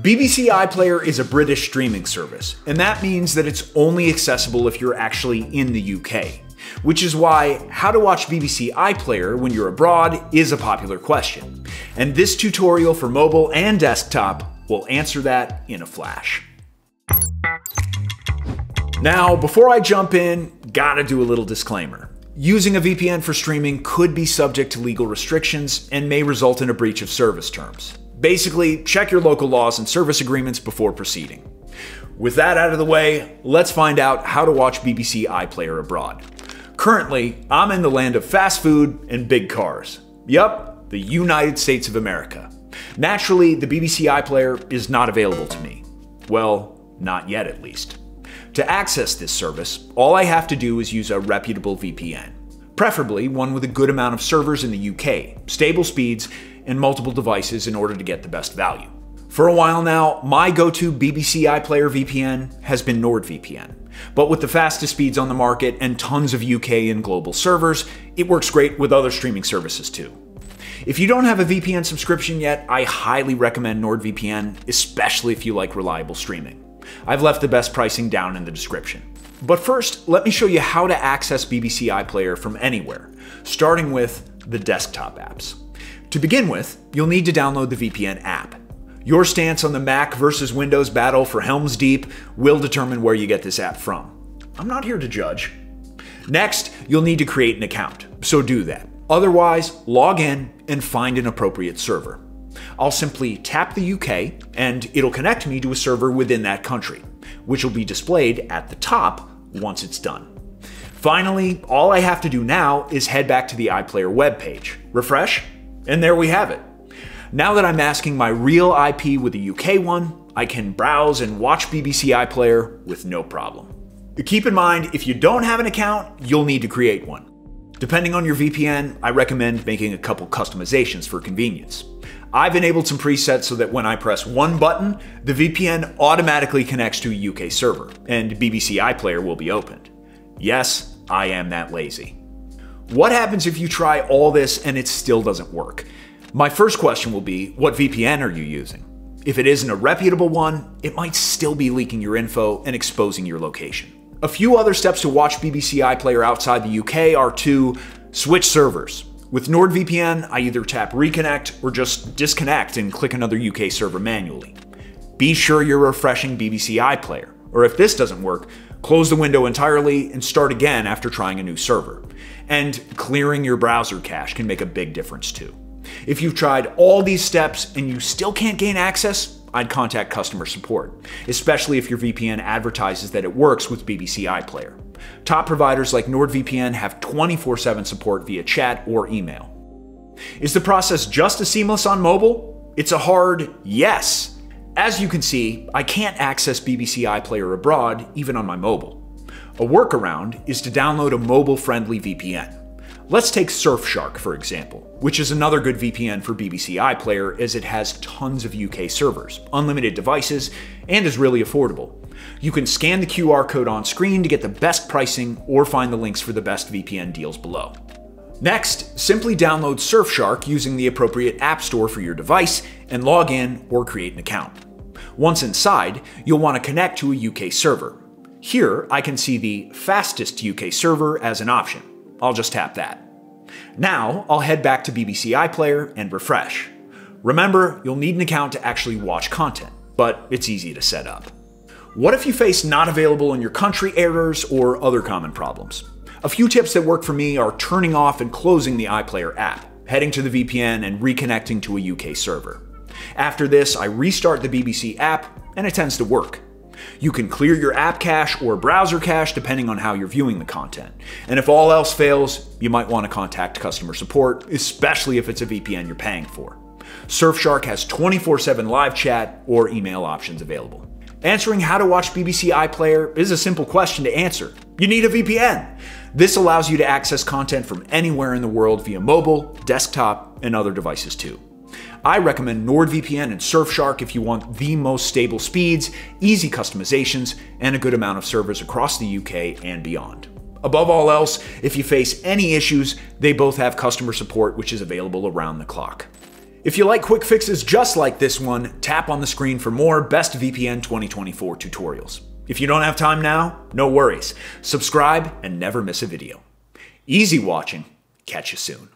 BBC iPlayer is a British streaming service, and that means that it's only accessible if you're actually in the UK. Which is why how to watch BBC iPlayer when you're abroad is a popular question. And this tutorial for mobile and desktop will answer that in a flash. Now, before I jump in, gotta do a little disclaimer. Using a VPN for streaming could be subject to legal restrictions and may result in a breach of service terms. Basically, check your local laws and service agreements before proceeding. With that out of the way, let's find out how to watch BBC iPlayer abroad. Currently, I'm in the land of fast food and big cars. Yup, the United States of America. Naturally, the BBC iPlayer is not available to me. Well, not yet at least. To access this service, all I have to do is use a reputable VPN, preferably one with a good amount of servers in the UK, stable speeds, and multiple devices in order to get the best value. For a while now, my go-to BBC iPlayer VPN has been NordVPN, but with the fastest speeds on the market and tons of UK and global servers, it works great with other streaming services too. If you don't have a VPN subscription yet, I highly recommend NordVPN, especially if you like reliable streaming. I've left the best pricing down in the description. But first, let me show you how to access BBC iPlayer from anywhere, starting with the desktop apps. To begin with, you'll need to download the VPN app. Your stance on the Mac versus Windows battle for Helms Deep will determine where you get this app from. I'm not here to judge. Next, you'll need to create an account, so do that. Otherwise, log in and find an appropriate server. I'll simply tap the UK and it'll connect me to a server within that country, which will be displayed at the top once it's done. Finally, all I have to do now is head back to the iPlayer webpage, refresh, and there we have it. Now that I'm masking my real IP with a UK one, I can browse and watch BBC iPlayer with no problem. Keep in mind, if you don't have an account, you'll need to create one. Depending on your VPN, I recommend making a couple customizations for convenience. I've enabled some presets so that when I press one button, the VPN automatically connects to a UK server and BBC iPlayer will be opened. Yes, I am that lazy. What happens if you try all this and it still doesn't work? My first question will be, what VPN are you using? If it isn't a reputable one, it might still be leaking your info and exposing your location. A few other steps to watch BBC iPlayer outside the UK are to switch servers. With NordVPN, I either tap reconnect or just disconnect and click another UK server manually. Be sure you're refreshing BBC iPlayer, or if this doesn't work, close the window entirely and start again after trying a new server. And clearing your browser cache can make a big difference too. If you've tried all these steps and you still can't gain access, I'd contact customer support, especially if your VPN advertises that it works with BBC iPlayer. Top providers like NordVPN have 24/7 support via chat or email. Is the process just as seamless on mobile? It's a hard yes. As you can see, I can't access BBC iPlayer abroad, even on my mobile. A workaround is to download a mobile-friendly VPN. Let's take Surfshark, for example, which is another good VPN for BBC iPlayer as it has tons of UK servers, unlimited devices, and is really affordable. You can scan the QR code on screen to get the best pricing or find the links for the best VPN deals below. Next, simply download Surfshark using the appropriate app store for your device and log in or create an account. Once inside, you'll want to connect to a UK server. Here, I can see the fastest UK server as an option. I'll just tap that. Now, I'll head back to BBC iPlayer and refresh. Remember, you'll need an account to actually watch content, but it's easy to set up. What if you face not available in your country errors or other common problems? A few tips that work for me are turning off and closing the iPlayer app, heading to the VPN, and reconnecting to a UK server. After this, I restart the BBC app, and it tends to work. You can clear your app cache or browser cache depending on how you're viewing the content. And if all else fails, you might want to contact customer support, especially if it's a VPN you're paying for. Surfshark has 24/7 live chat or email options available. Answering how to watch BBC iPlayer is a simple question to answer. You need a VPN. This allows you to access content from anywhere in the world via mobile, desktop, and other devices too. I recommend NordVPN and Surfshark if you want the most stable speeds, easy customizations, and a good amount of servers across the UK and beyond. Above all else, if you face any issues, they both have customer support, which is available around the clock. If you like quick fixes just like this one, tap on the screen for more Best VPN 2024 tutorials. If you don't have time now, no worries. Subscribe and never miss a video. Easy watching. Catch you soon.